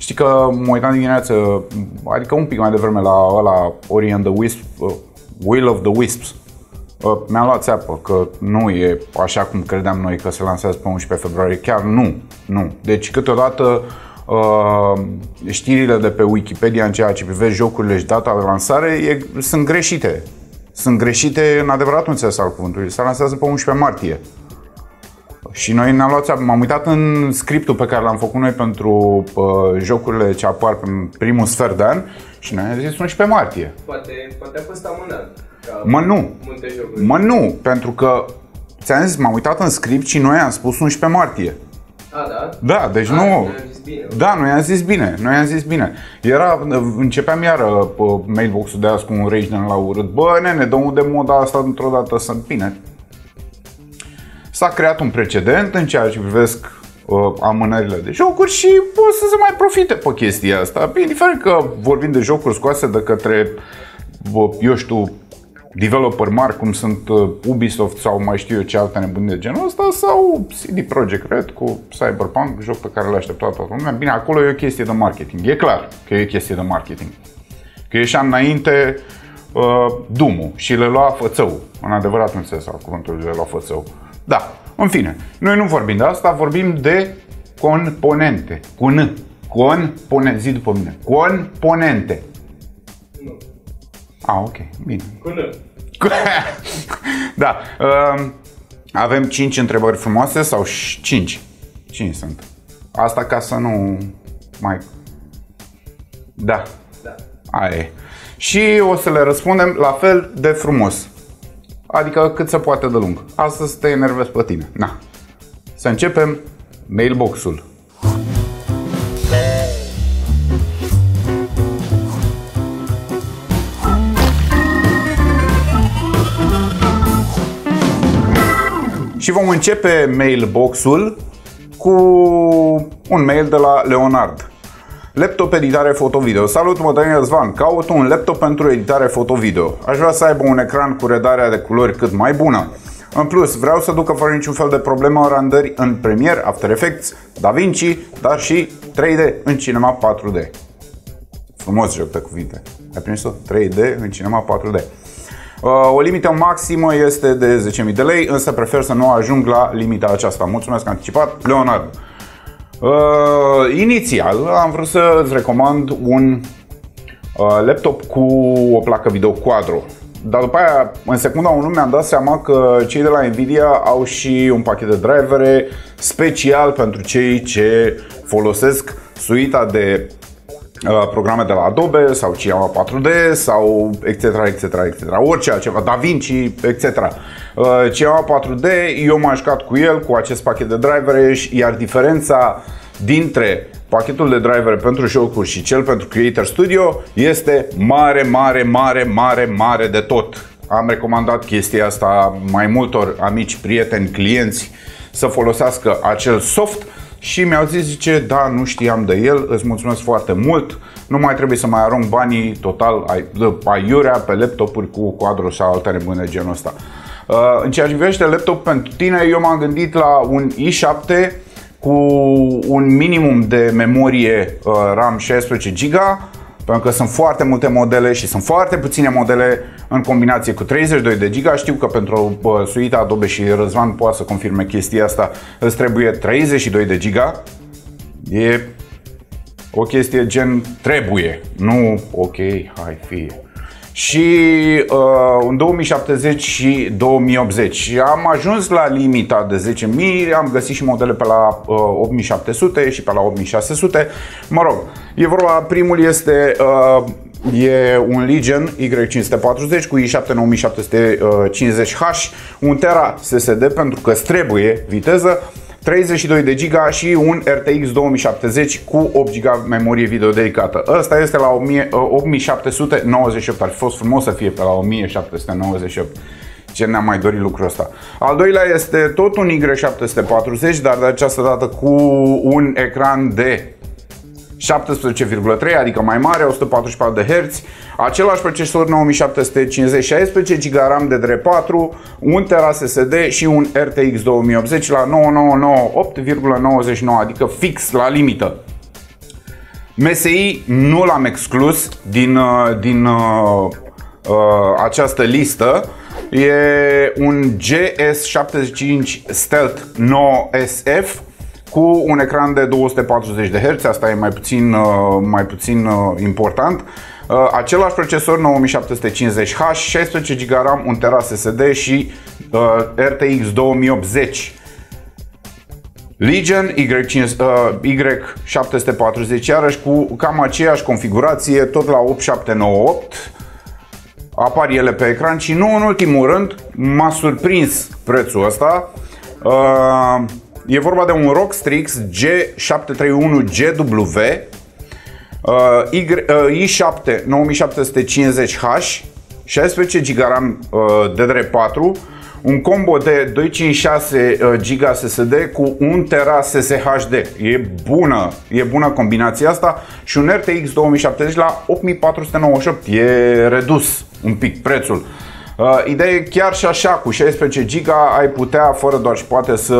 Știi că mă uitam dimineață, adică un pic mai devreme la Ori and the Wisp, Wheel of the Wisps. Mi-am luat țeapă că nu e așa cum credeam noi că se lansează pe 11 februarie, chiar nu. Deci câteodată știrile de pe Wikipedia în ceea ce privește jocurile și data de lansare sunt greșite. Sunt greșite în adevăratul înțeles al cuvântului, se lansează pe 11 martie. Și noi ne-am luat țeapă, m-am uitat în scriptul pe care l-am făcut noi pentru jocurile ce apar în primul sfert de an și noi am zis 11 martie. Poate a fost amânat. Mă nu, pentru că ți-am zis, m-am uitat în script și noi am spus 11 martie. A, da? Da, deci nu. Da, noi am zis bine, Era, începeam iară mailbox-ul de azi cu un rage la urât. Bă, nene, dă unde moda asta într-o dată să bine. S-a creat un precedent în ceea ce privesc amânările de jocuri și o să se mai profite pe chestia asta. Indiferent că vorbim de jocuri scoase de către, eu știu, developer mari cum sunt Ubisoft sau mai știu eu ce alte nebuni de genul ăsta sau CD Projekt Red cu Cyberpunk, joc pe care l-a așteptat toată lumea. Bine, acolo e o chestie de marketing, e clar că e o chestie de marketing. Că ieșea înainte Doom-ul și le lua fățău, în adevărat nu înțeles al cuvântului, le lua fățău. Da, în fine, noi nu vorbim de asta, vorbim de componente, cu N, componente, zi după mine, componente. Ah, ok, bine. Da, avem 5 întrebări frumoase sau 5? 5 sunt. Asta ca să nu mai... Da. Da. Aia e. Și o să le răspundem la fel de frumos. Adică cât se poate de lung. Astăzi te enervezi pe tine. Na. Să începem mailbox-ul. Și vom începe mailbox-ul cu un mail de la Leonard. Laptop editare foto-video. Salut, mă numesc Răzvan. Caut un laptop pentru editare foto-video. Aș vrea să aibă un ecran cu redarea de culori cât mai bună. În plus, vreau să ducă fără niciun fel de problemă randări în Premiere, After Effects, DaVinci, dar și 3D în Cinema 4D. Frumos joc de cuvinte. Ai prins-o? 3D în Cinema 4D. O limită maximă este de 10.000 de lei, însă prefer să nu ajung la limita aceasta. Mulțumesc anticipat, Leonard. Inițial am vrut să îți recomand un laptop cu o placă video quadro. Dar după aia, în secunda 1, mi-am dat seama că cei de la Nvidia au și un pachet de drivere special pentru cei ce folosesc suita de programe de la Adobe sau Cinema 4D sau etc. Orice altceva, DaVinci, etc. Cinema 4D, eu m-am jucat cu el, cu acest pachet de drivere, iar diferența dintre pachetul de drivere pentru jocuri și cel pentru Creator Studio este mare de tot. Am recomandat chestia asta mai multor amici, prieteni, clienți să folosească acel soft. Și mi-au zis, da, nu știam de el, îți mulțumesc foarte mult, nu mai trebuie să mai arunc banii total aiurea pe laptopuri cu quadro sau alte nebune de genul ăsta. În ceea ce privește laptop pentru tine, eu m-am gândit la un i7 cu un minimum de memorie RAM 16 GB, pentru că sunt foarte multe modele și sunt foarte puține modele în combinație cu 32 de giga. Știu că pentru suita Adobe și Răzvan poate să confirme chestia asta, îți trebuie 32 de giga. E o chestie gen trebuie, nu ok, hai fi. Și în 2070 și 2080. Am ajuns la limita de 10.000, am găsit și modele pe la 8700 și pe la 8600. Mă rog, e vorba, primul este e un Legion Y540 cu i7-9750H, 1 TB SSD pentru că trebuie viteză, 32 de giga și un RTX 2070 cu 8 GB memorie video dedicată. Asta este la 8798, ar fi fost frumos să fie pe la 1798. Ce ne-am mai dorit lucrul ăsta. Al doilea este tot un Y740, dar de această dată cu un ecran de 17,3, adică mai mare, 144 de Hz, același procesor 9750, 16 GB RAM DDR4, 1 TB SSD și un RTX 2080 la 9998,99, adică fix la limită. MSI nu l-am exclus din această listă. E un GS75 Stealth 9SF cu un ecran de 240 de Hz, asta e mai puțin important. Același procesor 9750H, 16 GB RAM, 1 TB SSD și RTX 2080. Legion Y740, iarăși cu cam aceeași configurație, tot la 8798. Apar ele pe ecran și nu în ultimul rând m-a surprins prețul ăsta. E vorba de un Rockstrix G731GW i7 9750H, 16 GB RAM DDR4, un combo de 256 GB SSD cu 1 TB SSHD. E bună combinația asta și un RTX 2070 la 8498. E redus un pic prețul. Ideea e chiar și așa, cu 16 GB ai putea, fără doar și poate, să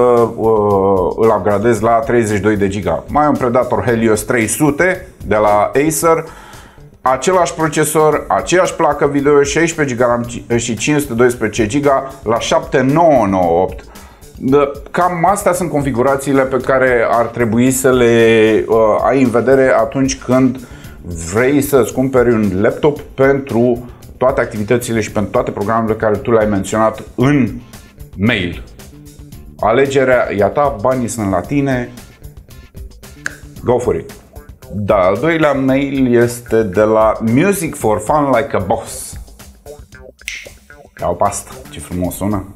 îl upgradezi la 32 de GB. Mai un predator Helios 300 de la Acer, același procesor, aceeași placă video, 16 GB și 512 GB la 7998. Cam astea sunt configurațiile pe care ar trebui să le ai în vedere atunci când vrei să-ți cumperi un laptop pentru toate activitățile și pentru toate programele care tu le-ai menționat în mail. Alegerea e a ta, banii sunt la tine, go for it! Da, al doilea mail este de la Music for Fun Like a Boss. Iau pe asta, ce frumos sună!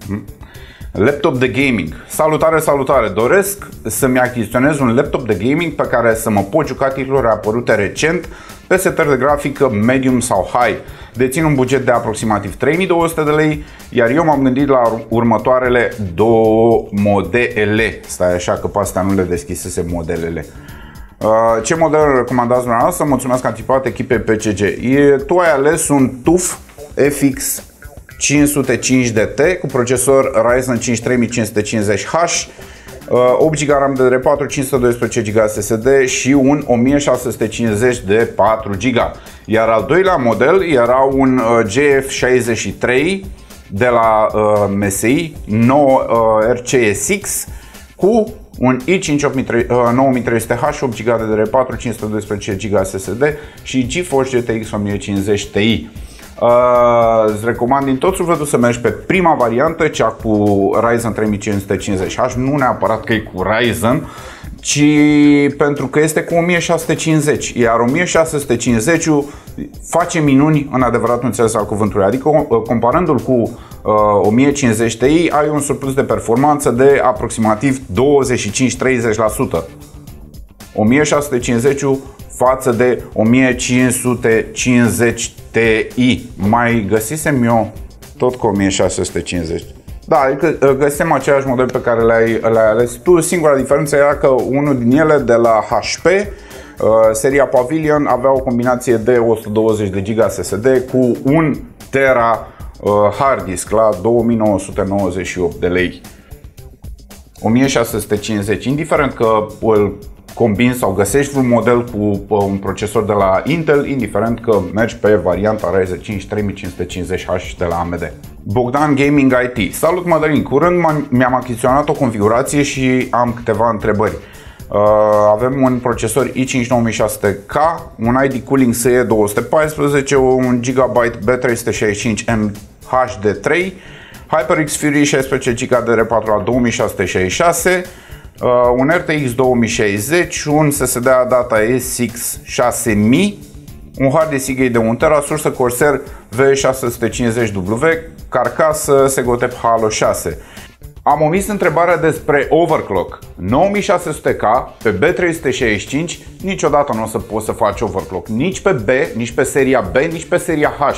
Laptop de gaming. Salutare, salutare! Doresc să-mi achiziționez un laptop de gaming pe care să mă pot juca titlurile apărute recent pe setări de grafică medium sau high. Dețin un buget de aproximativ 3200 de lei, iar eu m-am gândit la următoarele două modele. Stai așa că pe astea nu le deschisese modelele. Ce model recomandați dumneavoastră? Mulțumesc anticipat echipei PCG. Tu ai ales un TUF FX 505DT cu procesor Ryzen 5 3550H, 8 GB RAM DDR4, 512 GB SSD și un 1650 de 4 GB. Iar al doilea model era un GF63 de la MSI 9RCSX cu un i5-9300H, 8 GB DDR4, 512 GB SSD și GeForce GTX 1050 Ti. Îți recomand din tot sufletul să mergi pe prima variantă, cea cu Ryzen 3550H, nu neapărat că e cu Ryzen, ci pentru că este cu 1650, iar 1650-ul face minuni în adevăratul înțeles al cuvântului, adică comparându-l cu 1050 Ti ai un surplus de performanță de aproximativ 25-30%. 1650-ul față de 1550 Ti. Mai găsisem eu tot cu 1650. Da, adică găsim același model pe care le-ai ales tu. Singura diferență era că unul din ele de la HP, seria Pavilion, avea o combinație de 120 de GB SSD cu 1 tera hard disk la 2998 de lei. 1650, indiferent că îl combini sau găsești un model cu un procesor de la Intel, indiferent că mergi pe varianta Ryzen 5 3550H de la AMD. Bogdan Gaming IT. Salut, Mădălin! Curând mi-am achiziționat o configurație și am câteva întrebări. Avem un procesor i5-9600K, un ID Cooling SE214, un GB B365MHD3, HyperX Fury 16 GB DDR4 la 2666, un RTX 2060, un SSD Adata SX 6000, un hard disk Seagate de 1 TB, sursă Corsair V650W, carcasă Segotep Halo 6. Am omis întrebarea despre overclock. 9600K pe B365 niciodată nu o să poți să faci overclock, nici pe B, nici pe seria B, nici pe seria H.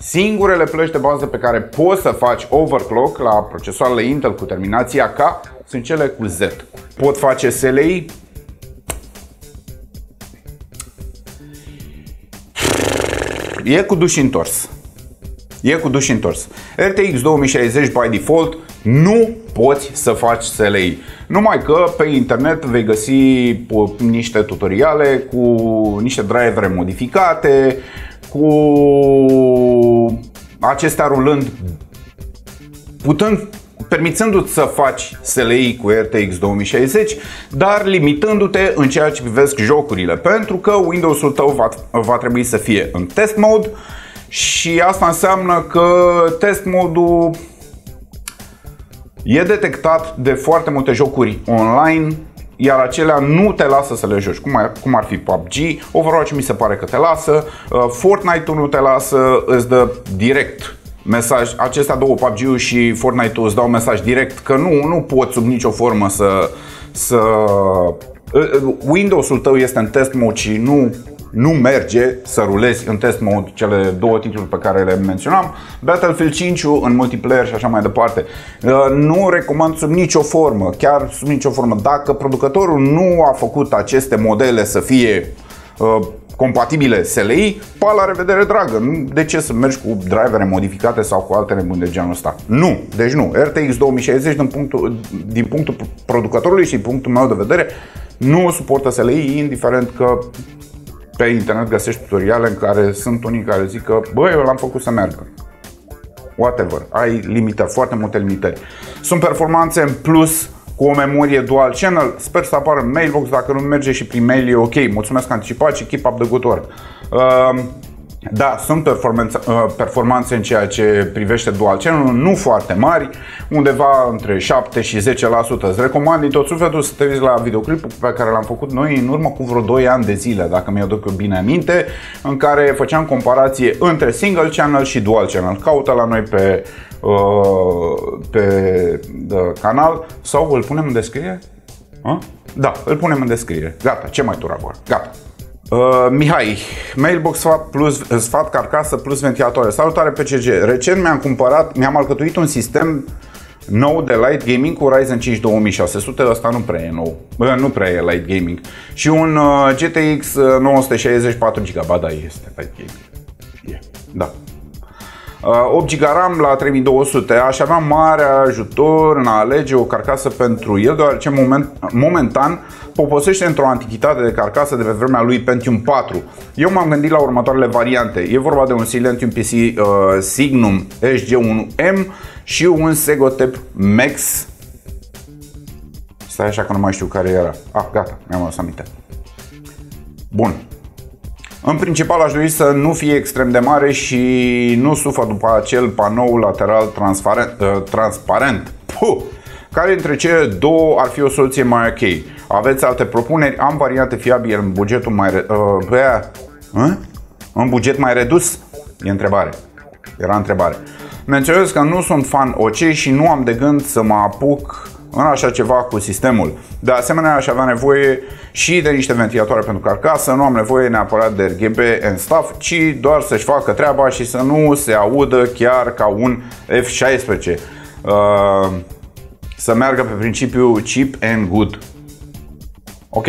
Singurele plăci de bază pe care poți să faci overclock la procesoarele Intel cu terminația K sunt cele cu Z. Pot face SLI? E cu duș întors. e cu duș întors. RTX 2060 by default nu poți să faci SLI. Numai că pe internet vei găsi niște tutoriale cu niște drivere modificate, cu acestea rulând, permițându-ți să faci SLI cu RTX 2060, dar limitându-te în ceea ce privesc jocurile, pentru că Windows-ul tău va trebui să fie în test mode și asta înseamnă că test mode-ul e detectat de foarte multe jocuri online, iar acelea nu te lasă să le joci, cum ar fi PUBG, Overwatch mi se pare că te lasă, Fortnite-ul nu te lasă, îți dă direct mesaj, acestea două, PUBG-ul și Fortnite-ul, îți dau mesaj direct că nu poți sub nicio formă să Windows-ul tău este în test mode și nu merge să rulezi în test mode cele două titluri pe care le menționam, Battlefield 5-ul în multiplayer și așa mai departe. Nu recomand sub nicio formă, chiar sub nicio formă. Dacă producătorul nu a făcut aceste modele să fie compatibile SLI, pa, la revedere dragă, de ce să mergi cu drivere modificate sau cu alte nebuni de genul ăsta? Nu, deci nu, RTX 2060 din punctul producătorului și din punctul meu de vedere nu suportă SLI, indiferent că pe internet găsești tutoriale în care sunt unii care zic că băi, eu l-am făcut să meargă. Whatever, ai limitări, foarte multe limitări. Sunt performanțe în plus cu o memorie dual channel, sper să apară în mailbox, dacă nu merge și prin mail e ok. Mulțumesc anticipat și keep up the good work. Da, sunt performanțe în ceea ce privește dual channel, nu foarte mari, undeva între 7 și 10%. Îți recomand din tot sufletul să te uiți la videoclipul pe care l-am făcut noi în urmă cu vreo 2 ani de zile, dacă mi-aduc eu bine aminte, în care făceam comparație între single channel și dual channel. Caută la noi pe canal sau îl punem în descriere? A? Da, îl punem în descriere. Gata, ce mai turabor? Gata. Mihai, mailbox swap plus sfat carcasă plus ventilatoare. Salutare PCG. Recent mi-am alcătuit un sistem nou de light gaming cu Ryzen 5 2600, asta nu prea e nou, nu prea e light gaming. Și un GTX 960 4GB, da, este light gaming. Yeah. Da. 8 GB RAM la 3200, aș avea mare ajutor în a alege o carcasă pentru el, deoarece momentan poposește într-o antichitate de carcasă de pe vremea lui Pentium 4. Eu m-am gândit la următoarele variante, e vorba de un Silentium PC Signum SG-1M și un Segotep Max. Stai așa că nu mai știu care era. Ah, gata, mi-am luat aminte. Bun. În principal aș dori să nu fie extrem de mare și nu sufă după acel panou lateral transparent. Puh! Care dintre cele două ar fi o soluție mai ok? Aveți alte propuneri? Am variante fiabile în bugetul mai în buget mai redus? E întrebare. Era întrebare. Menționez că nu sunt fan OC și nu am de gând să mă apuc în așa ceva cu sistemul. De asemenea, aș avea nevoie și de niște ventilatoare pentru carcasă, nu am nevoie neapărat de RGB and stuff, ci doar să-și facă treaba și să nu se audă chiar ca un F16. Să meargă pe principiu cheap and good. Ok,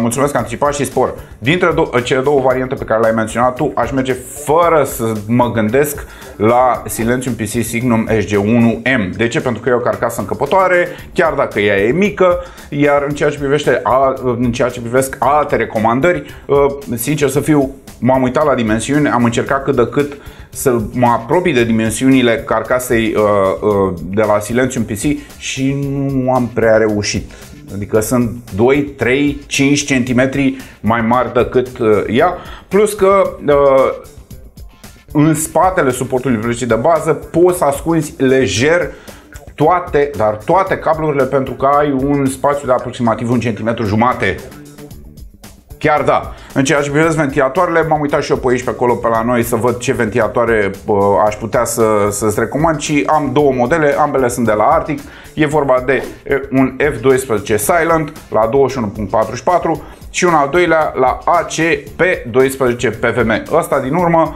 mulțumesc anticipat și spor. Dintre cele două variante pe care le-ai menționat tu, aș merge fără să mă gândesc la Silentium PC Signum SG-1M. De ce? Pentru că e o carcasă încăpătoare, chiar dacă ea e mică, iar în ceea ce privește alte recomandări, sincer să fiu, m-am uitat la dimensiuni, am încercat cât de cât să mă apropii de dimensiunile carcasei de la Silentium PC și nu am prea reușit. Adică sunt 2, 3, 5 cm mai mari decât ea, plus că în spatele suportului Bluetooth de bază poți să ascunzi lejer toate cablurile, pentru că ai un spațiu de aproximativ 1,5 cm. Chiar da. În ceea ce privește ventilatoarele, m-am uitat și eu pe aici, pe acolo, pe la noi, să văd ce ventilatoare aș putea să-ți recomand și am două modele, ambele sunt de la Arctic. E vorba de un F12 Silent la 21.44 și un al doilea la ACP12 PVM. Ăsta din urmă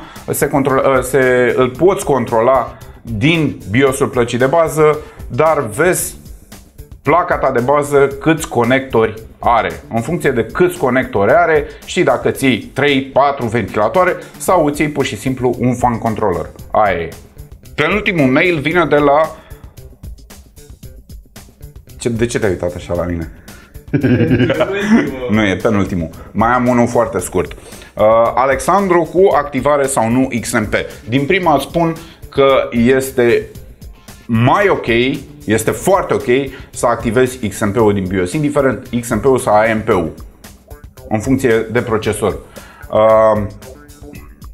îl poți controla din BIOS-ul plăcii de bază, dar vezi placa ta de bază câți conectori are. În funcție de câți conectori are, știi dacă ți iei 3-4 ventilatoare sau îți iei pur și simplu un fan controller. Aia e. Penultimul mail vine de la... De ce te-ai uitat așa la mine? Nu e penultimul. Mai am unul foarte scurt. Alexandru, cu activare sau nu XMP. Din prima îți spun că este mai ok, este foarte ok să activezi XMP-ul din BIOS, indiferent XMP-ul sau AMP-ul, în funcție de procesor.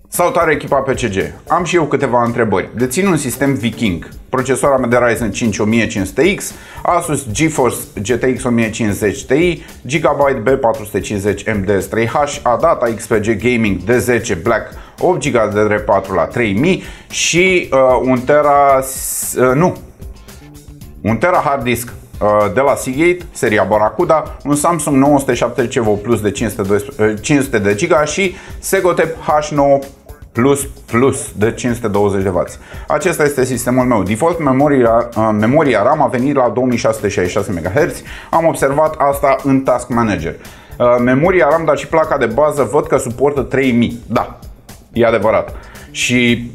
Salutare echipa PCG, am și eu câteva întrebări. Dețin un sistem Viking, procesoarea mea de Ryzen 5 1500X, Asus GeForce GTX 1050 Ti, Gigabyte B450 MDS3H, Adata XPG Gaming D10 Black 8 GB DDR4 la 3000 și un tera hard disk de la Seagate, seria Barracuda, un Samsung 907 CVO Plus de 500 de GB și Segotep H9 Plus de 520W. Acesta este sistemul meu. Default, memoria RAM a venit la 2666 MHz. Am observat asta în Task Manager. Memoria RAM, dar și placa de bază văd că suportă 3000. Da, e adevărat. Și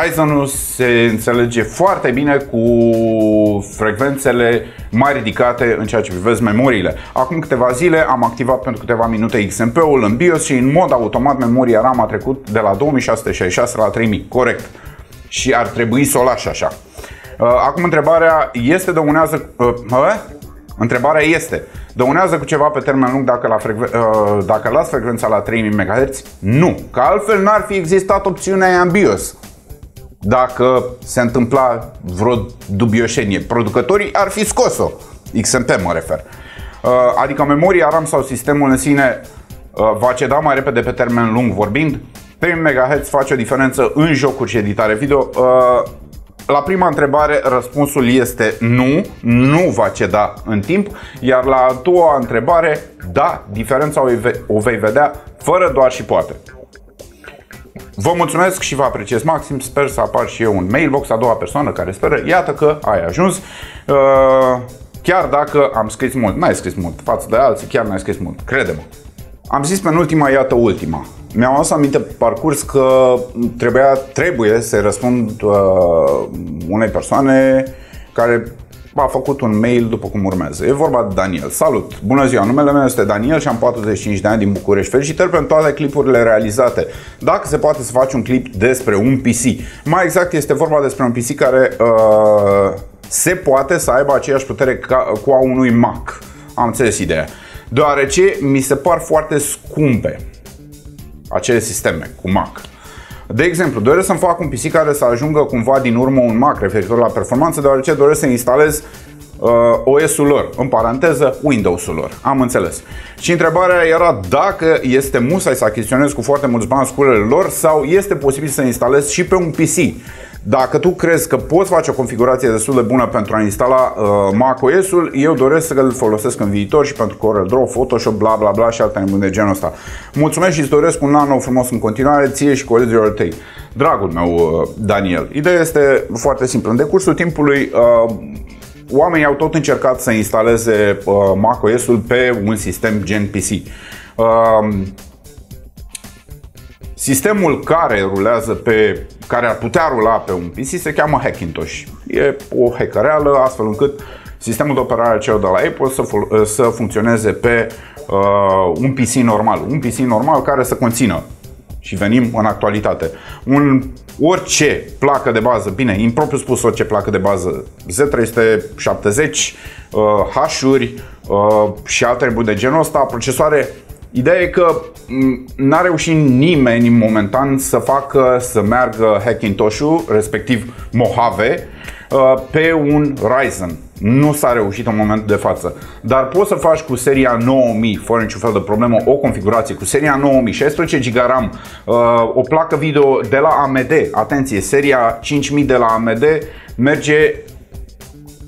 Ryzen-ul se înțelege foarte bine cu frecvențele mai ridicate în ceea ce privește memoriile. Acum câteva zile am activat pentru câteva minute XMP-ul în BIOS și în mod automat memoria RAM a trecut de la 2666 la 3000, corect. Și ar trebui să o lași așa. Acum întrebarea este dăunează cu ceva pe termen lung dacă las frecvența la 3000 MHz? Nu, că altfel n-ar fi existat opțiunea aia în BIOS. Dacă se întâmpla vreo dubioșenie, producătorii ar fi scos-o, XMP mă refer. Adică memoria RAM sau sistemul în sine va ceda mai repede pe termen lung vorbind. 3000 MHz face o diferență în jocuri și editare video. La prima întrebare răspunsul este nu, nu va ceda în timp, iar la a doua întrebare, da, diferența o vei vedea fără doar și poate. Vă mulțumesc și vă apreciez maxim, sper să apar și eu în mailbox, a doua persoană care speră, iată că ai ajuns, chiar dacă am scris mult, n-ai scris mult, față de alții chiar n-ai scris mult, crede-mă. Am zis penultima, iată ultima. Mi-am adus aminte pe parcurs că trebuie să răspund unei persoane care a făcut un mail după cum urmează. E vorba de Daniel. Salut! Bună ziua! Numele meu este Daniel și am 45 de ani din București. Felicitări pentru toate clipurile realizate. Dacă se poate să faci un clip despre un PC. Mai exact este vorba despre un PC care se poate să aibă aceeași putere ca cu a unui Mac. Am înțeles ideea. Deoarece mi se par foarte scumpe acele sisteme cu Mac. De exemplu, doresc să-mi fac un PC care să ajungă cumva din urmă un Mac referitor la performanță, deoarece doresc să instalez OS-ul lor, în paranteză Windows-ul lor, am înțeles. Și întrebarea era dacă este musai să achiziționez cu foarte mulți bani sculele lor sau este posibil să instalez și pe un PC. Dacă tu crezi că poți face o configurație destul de bună pentru a instala macOS-ul, eu doresc să îl folosesc în viitor și pentru Corel Draw, Photoshop, bla bla bla și alte nebuni de genul ăsta. Mulțumesc și îți doresc un an nou frumos în continuare, ție și colegilor tăi. Dragul meu, Daniel, ideea este foarte simplă. În decursul timpului, oamenii au tot încercat să instaleze macOS-ul pe un sistem gen PC. Sistemul care rulează care ar putea rula pe un PC se cheamă Hackintosh. E o hackereală astfel încât sistemul de operare cel de la Apple să funcționeze pe un PC normal. Un PC normal care să conțină, și venim în actualitate, orice placă de bază, bine, impropriu spus orice placă de bază, Z370, H-uri și alte treburi de genul ăsta, procesoare. Ideea e că n-a reușit nimeni momentan să meargă Hackintosh-ul, respectiv Mojave, pe un Ryzen. Nu s-a reușit în momentul de față. Dar poți să faci cu seria 9000, fără niciun fel de problemă, o configurație cu seria 9000, 16 GB RAM, o placă video de la AMD. Atenție, seria 5000 de la AMD merge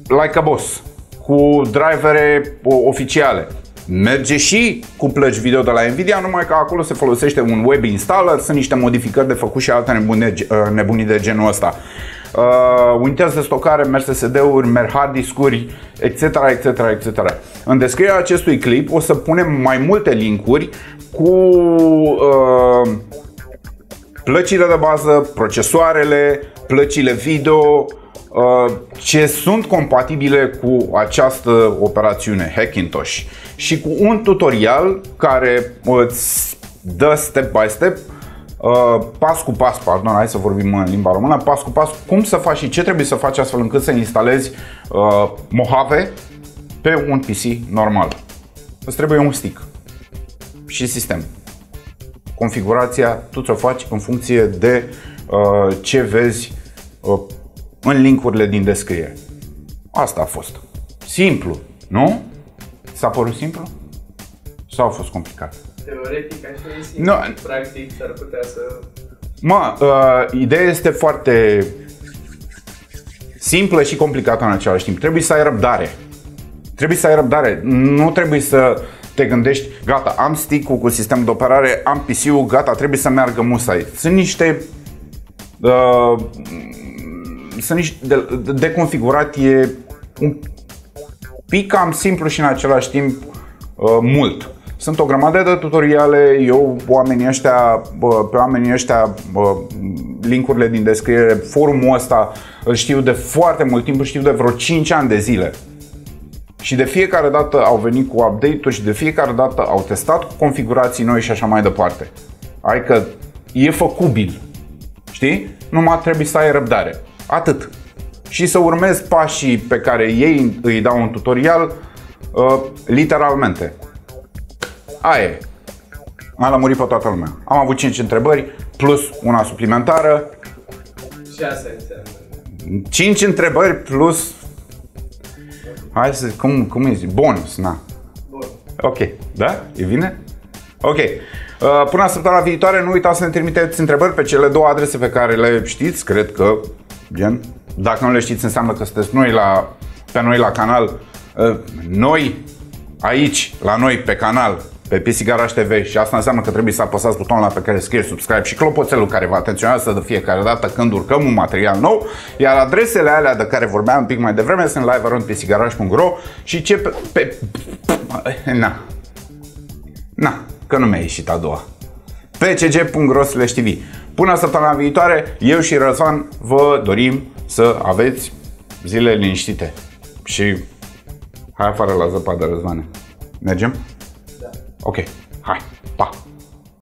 like a boss, cu drivere oficiale. Merge și cu plăci video de la Nvidia, numai că acolo se folosește un web installer, sunt niște modificări de făcut și alte nebunii de genul ăsta. unități de stocare, merg SSD-uri, merg hard discuri, etc., etc., etc. În descrierea acestui clip o să punem mai multe linkuri cu plăcile de bază, procesoarele, plăcile video, ce sunt compatibile cu această operațiune Hackintosh și cu un tutorial care îți dă step by step, pas cu pas, pardon, hai să vorbim în limba română, pas cu pas cum să faci și ce trebuie să faci astfel încât să instalezi Mojave pe un PC normal. Îți trebuie un stick și sistem. Configurația tu ți-o faci în funcție de ce vezi în linkurile din descriere. Asta a fost. Simplu, nu? S-a părut simplu? Sau a fost complicat? Teoretic așa e simplu, no. Practic s-ar putea să... ideea este foarte simplă și complicată în același timp. Trebuie să ai răbdare. Trebuie să ai răbdare. Nu trebuie să te gândești, gata, am stick-ul cu sistem de operare, am PC-ul, gata, trebuie să meargă musai. Sunt niște... de configurat e un pic cam simplu și în același timp mult. Sunt o grămadă de tutoriale, eu pe oamenii ăștia linkurile din descriere, forumul ăsta îl știu de foarte mult timp, îl știu de vreo 5 ani de zile. Și de fiecare dată au venit cu update-uri și de fiecare dată au testat cu configurații noi și așa mai departe. Adică e făcubil, știi? Numai trebuie să ai răbdare. Atât. Și să urmezi pașii pe care ei îi dau un tutorial, literalmente. Aia e. Am lămurit pe toată lumea. Am avut 5 întrebări, plus una suplimentară. 6 înseamnă. 5 întrebări plus... Hai să zic, cum îi zic? Bonus, na. Bonus. Ok, da? E bine? Ok. Până săptămâna viitoare, nu uitați să ne trimiteți întrebări pe cele două adrese pe care le știți, cred că... Gen, dacă nu le știți, înseamnă că sunteți noi pe noi la canal, noi aici, la noi pe canal, pe PC Garage TV, și asta înseamnă că trebuie să apăsați butonul la pe care scrie subscribe și clopoțelul care vă atenționează de fiecare dată când urcăm un material nou, iar adresele alea de care vorbeam un pic mai devreme sunt live@pcgarage.ro și ce Na, că nu mi-a ieșit a doua. pcg.ro/tv. Până săptămâna viitoare, eu și Răzvan vă dorim să aveți zile liniștite. Și hai afară la zăpadă, Răzvane. Mergem? Da. Ok.